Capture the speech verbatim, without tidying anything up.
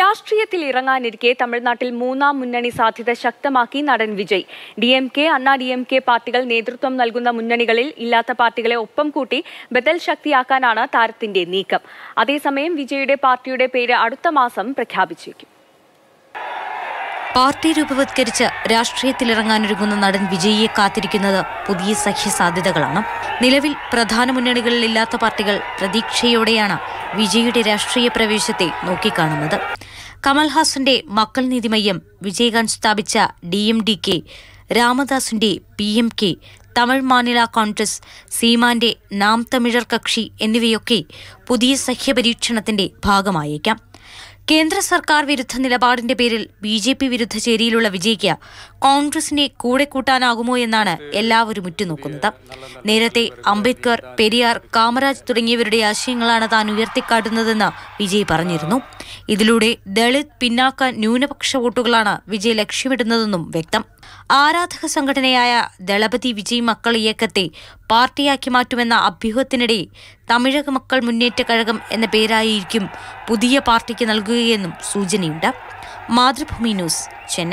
രാഷ്ട്രീയത്തിൽ ഇറങ്ങാനിരിക്കെ തമിഴ്നാട്ടിൽ മൂന്നാം മുന്നണി സാധ്യത ശക്തമാക്കി നടൻ Vijay. D M K, Anna D M K പാർട്ടികൾ നേതൃത്വം നൽകുന്ന മുന്നണികളിൽ ഇല്ലാത്ത പാർട്ടികളെ ഒപ്പം കൂട്ടി ബദൽ ശക്തിയാക്കാനാണ് താരത്തിന്റെ നീക്കം. അതേസമയം വിജയുടെ പാർട്ടിയുടെ പേര് അടുത്ത മാസം പ്രഖ്യാപിച്ചേക്കും. പാർട്ടി രൂപവത്കരിച്ച് രാഷ്ട്രീയത്തിലിറങ്ങാനൊരുങ്ങുന്ന നടൻ വിജയിയെ കാത്തിരിക്കുന്നത് പുതിയ സഖ്യസാധ്യതകളാണ്. നിലവിൽ പ്രധാന മുന്നണികളിലില്ലാത്ത പാർട്ടികൾ പ്രതീക്ഷയോടെയാണ് വിജയിയുടെ രാഷ്ട്രീയ പ്രവേശത്തെ നോക്കിക്കാണുന്നത്. കമൽഹാസന്റെ മക്കൾ നീതിമയ്യം, വിജയകാന്ത് സ്ഥാപിച്ച ഡി എം ഡി കെ, രാമദാസിന്റെ P M K, Tamil Maanila Congress, സീമാന്റെ നാം തമിഴർ കക്ഷി എന്നിവയൊക്കെ പുതിയ സഖ്യപരീക്ഷണത്തിന്റെ ഭാഗമായേക്കാം. കേന്ദ്ര സർക്കാർ വിരുദ്ധ നിലപാടിന്റെ പേരിൽ ബി ജെ പി വിരുദ്ധ ചേരിയിലുള്ള വിജയ്ക്ക് കോൺഗ്രസിനെ കൂടെ കൂട്ടാനാകുമോ എന്നാണ് എല്ലാവരും ഉറ്റുനോക്കുന്നത്. നേരത്തെ അംബേദ്കർ, പെരിയാർ, കാമരാജ് തുടങ്ങിയവരുടെ ആശയങ്ങളാണ് താൻ ഉയർത്തിക്കാട്ടുന്നതെന്ന് വിജയ് പറഞ്ഞിരുന്നു. ഇതിലൂടെ ദളിത്, പിന്നാക്ക, ന്യൂനപക്ഷ വോട്ടുകളാണ് വിജയ് ലക്ഷ്യമിടുന്നതെന്നും വ്യക്തം. ആരാധക സംഘടനയായ ദളപതി വിജയ് മക്കൾ ഇയക്കത്തെ പാർട്ടിയാക്കി മാറ്റുമെന്ന അഭ്യൂഹത്തിനിടെ തമിഴക മക്കൾ മുന്നേറ്റ കഴകം എന്ന പേരായിരിക്കും പുതിയ പാർട്ടിക്ക് നൽകുകയെന്നും സൂചനയുണ്ട്. മാതൃഭൂമി ന്യൂസ്, ചെന്നൈ.